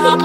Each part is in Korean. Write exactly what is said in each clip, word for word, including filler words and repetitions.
あらあら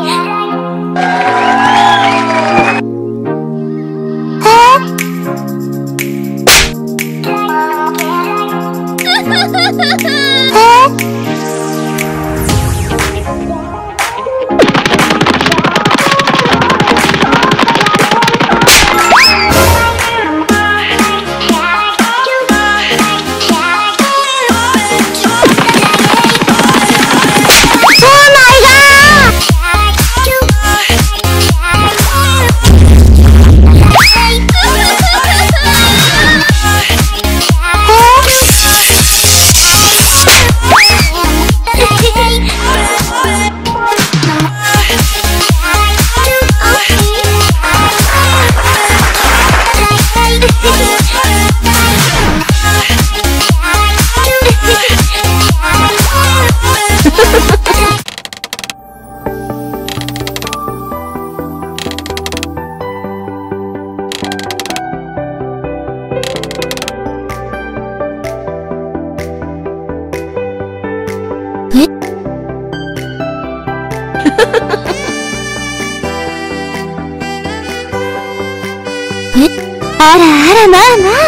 まあまあ。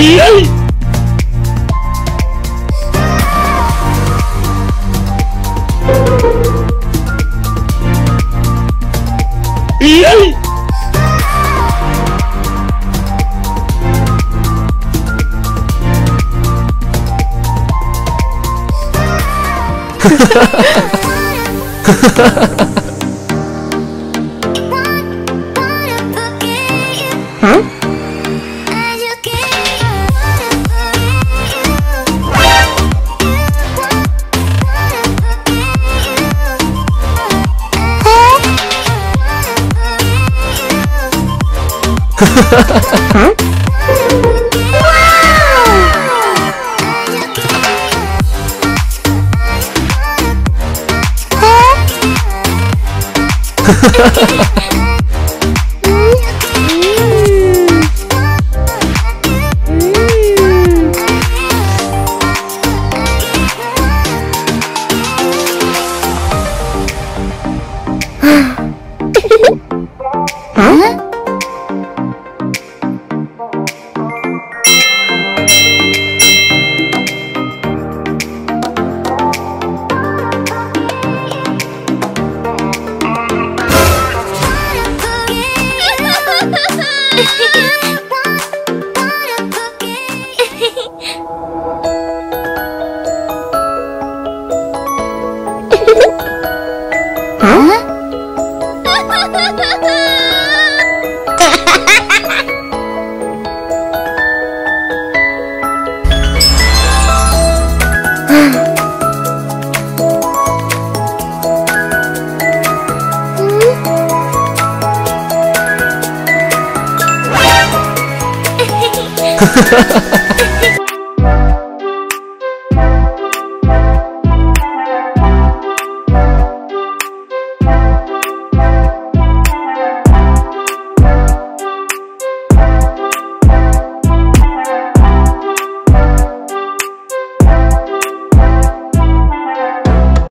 에이! 에이! 응? 응? 하하하하